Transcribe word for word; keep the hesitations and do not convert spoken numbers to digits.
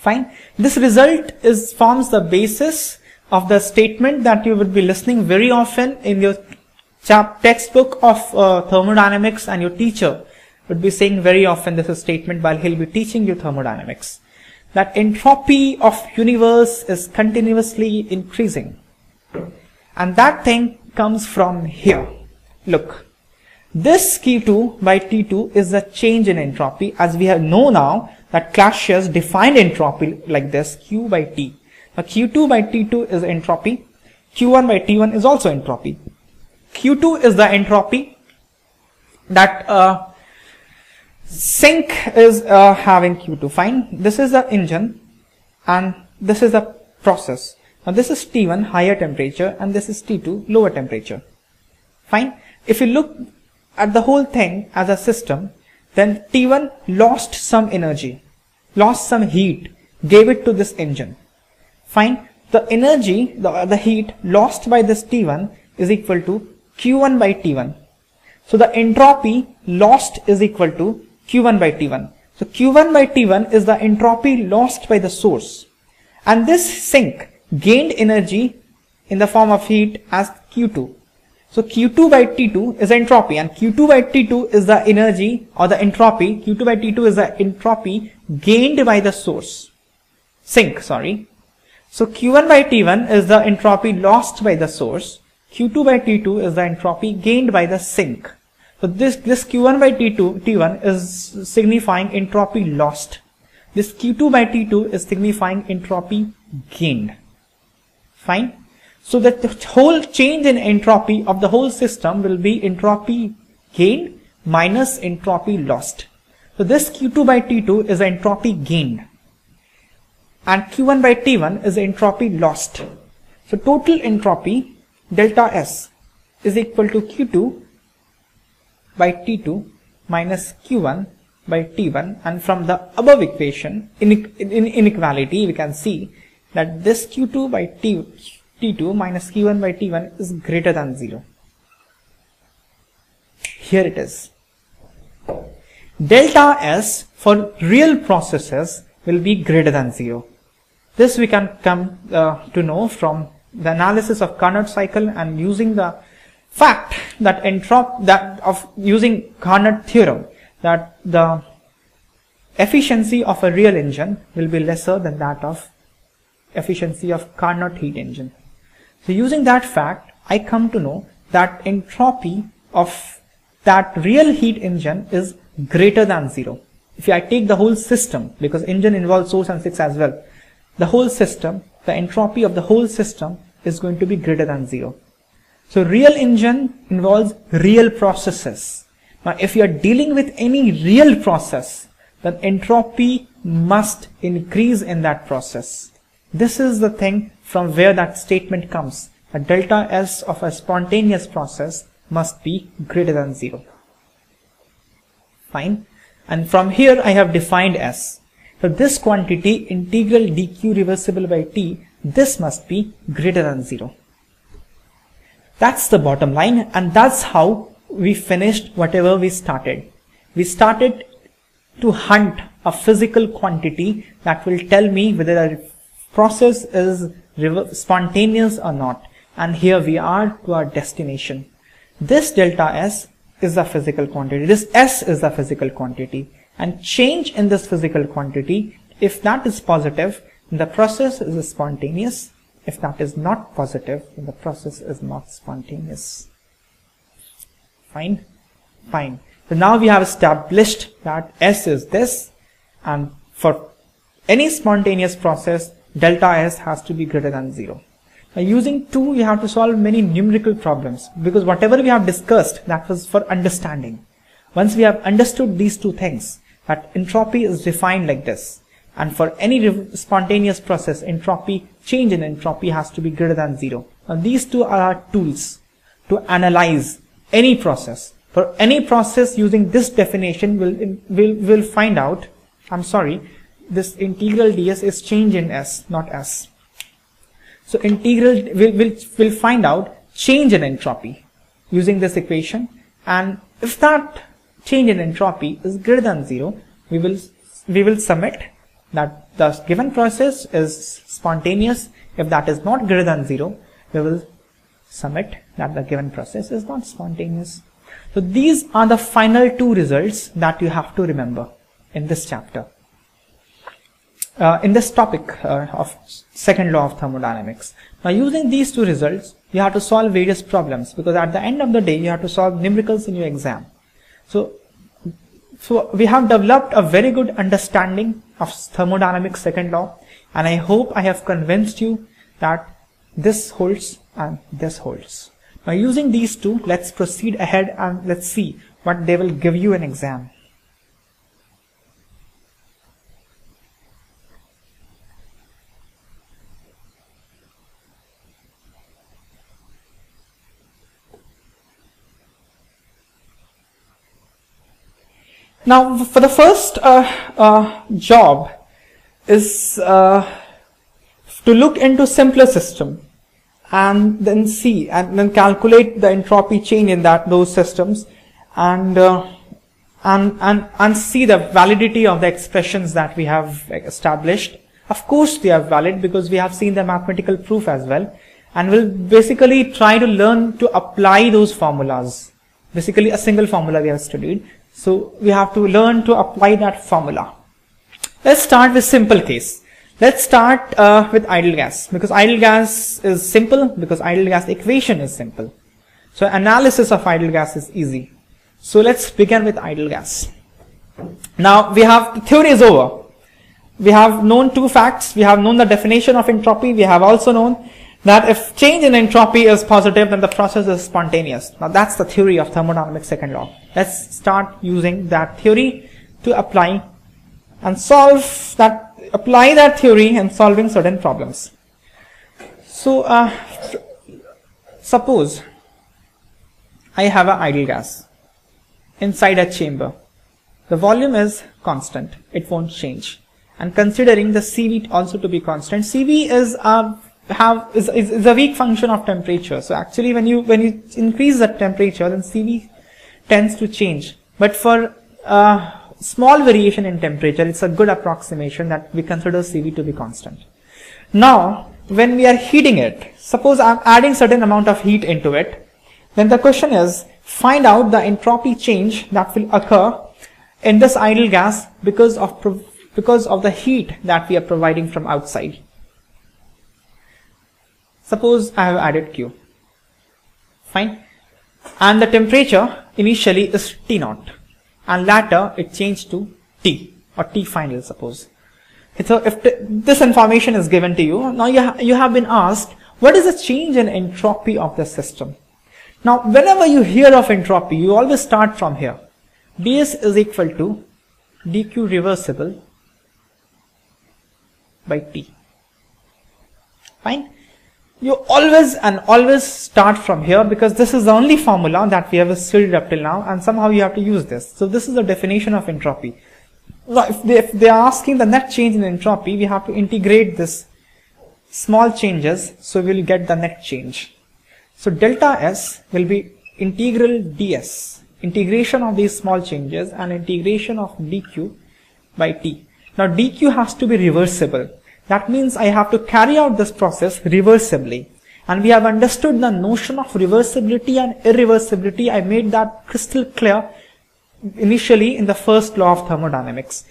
Fine. This result is forms the basis of the statement that you would be listening very often in your chap textbook of uh, thermodynamics, and your teacher would be saying very often this is statement while he'll be teaching you thermodynamics, that entropy of universe is continuously increasing. And that thing comes from here. Look, this Q two by T two is the change in entropy, as we have know now that Clausius defined entropy like this, Q by T. Now Q two by T two is entropy, Q one by T one is also entropy. Q two is the entropy that uh, sink is uh, having Q two. Fine. This is the engine and this is the process. Now this is T one, higher temperature, and this is T two, lower temperature. Fine. If you look at the whole thing as a system, then T one lost some energy, lost some heat, gave it to this engine. Fine. The energy, the, the heat lost by this T one is equal to Q one by T one. So the entropy lost is equal to Q one by T one. So Q one by T one is the entropy lost by the source. And this sink gained energy in the form of heat as Q two. So Q two by T two is entropy, and Q two by T two is the energy or the entropy. Q two by T two is the entropy gained by the source. Sink, sorry. So Q one by T one is the entropy lost by the source. Q two by T two is the entropy gained by the sink. So this, this Q one by T two, T one is signifying entropy lost. This Q two by T two is signifying entropy gained. Fine. So that the whole change in entropy of the whole system will be entropy gained minus entropy lost. So this Q two by T two is entropy gained. And Q one by T one is entropy lost. So total entropy delta S is equal to Q two by T two minus Q one by T one, and from the above equation in, in inequality we can see that this Q two by T two minus Q one by T one is greater than zero. Here it is. Delta S for real processes will be greater than zero. This we can come uh, to know from the analysis of Carnot cycle, and using the fact that entrop that of using Carnot theorem, that the efficiency of a real engine will be lesser than that of efficiency of Carnot heat engine. So using that fact, I come to know that entropy of that real heat engine is greater than zero. If I take the whole system, because engine involves source and six as well, the whole system, the entropy of the whole system is going to be greater than zero. So real engine involves real processes. Now if you are dealing with any real process, then entropy must increase in that process. This is the thing from where that statement comes. A delta S of a spontaneous process must be greater than zero. Fine. And from here I have defined S. So this quantity integral dq reversible by t, this must be greater than zero. That's the bottom line, and that's how we finished whatever we started. We started to hunt a physical quantity that will tell me whether a process is spontaneous or not. And here we are to our destination. This delta S is the physical quantity. This S is the physical quantity. And change in this physical quantity, if that is positive, the process is spontaneous. If that is not positive, the process is not spontaneous. Fine? Fine. So now we have established that S is this, and for any spontaneous process, delta S has to be greater than zero. Now using two, we have to solve many numerical problems, because whatever we have discussed, that was for understanding. Once we have understood these two things, that entropy is defined like this, and for any spontaneous process, entropy, change in entropy has to be greater than zero. Now these two are our tools to analyze any process. For any process, using this definition, we'll, we'll, we'll find out, I'm sorry, this integral ds is change in S, not S. So integral, we'll, we'll, we'll find out change in entropy using this equation, and if that change in entropy is greater than zero, we will, we will submit that the given process is spontaneous. If that is not greater than zero, we will submit that the given process is not spontaneous. So these are the final two results that you have to remember in this chapter, uh, in this topic uh, of second law of thermodynamics. Now, using these two results, you have to solve various problems, because at the end of the day, you have to solve numericals in your exam. So, so we have developed a very good understanding of thermodynamics second law, and I hope I have convinced you that this holds and this holds. Now, using these two, let's proceed ahead and let's see what they will give you in exam. Now, for the first uh, uh, job is uh, to look into simpler system and then see and then calculate the entropy change in that those systems, and uh, and and and see the validity of the expressions that we have established. Of course, they are valid because we have seen the mathematical proof as well, and we'll basically try to learn to apply those formulas. Basically, a single formula we have studied. So we have to learn to apply that formula. Let's start with simple case. Let's start uh, with ideal gas, because ideal gas is simple, because ideal gas equation is simple. So analysis of ideal gas is easy. So let's begin with ideal gas. Now we have, the theory is over. We have known two facts. We have known the definition of entropy. We have also known that if change in entropy is positive, then the process is spontaneous. Now that's the theory of thermodynamics second law. Let's start using that theory to apply and solve that, apply that theory in solving certain problems. So uh, suppose I have an ideal gas inside a chamber. The volume is constant, it won't change. And considering the C V also to be constant, C V is a have is, is, is a weak function of temperature. So actually when you when you increase the temperature, then C V tends to change, but for uh, small variation in temperature, it's a good approximation that we consider C V to be constant. Now when we are heating it, suppose I'm adding certain amount of heat into it, then the question is find out the entropy change that will occur in this ideal gas because of because of the heat that we are providing from outside. Suppose I have added Q, fine, and the temperature initially is T naught, and later it changed to T or T final, suppose. So if this information is given to you, now you, ha you have been asked, what is the change in entropy of the system? Now, whenever you hear of entropy, you always start from here. D S is equal to D Q reversible by T, fine. You always and always start from here, because this is the only formula that we have studied up till now, and somehow you have to use this. So this is the definition of entropy. Now, if they, if they are asking the net change in entropy, we have to integrate this small changes, so we will get the net change. So delta S will be integral D S, integration of these small changes and integration of D Q by T. Now D Q has to be reversible. That means I have to carry out this process reversibly, and we have understood the notion of reversibility and irreversibility. I made that crystal clear initially in the first law of thermodynamics.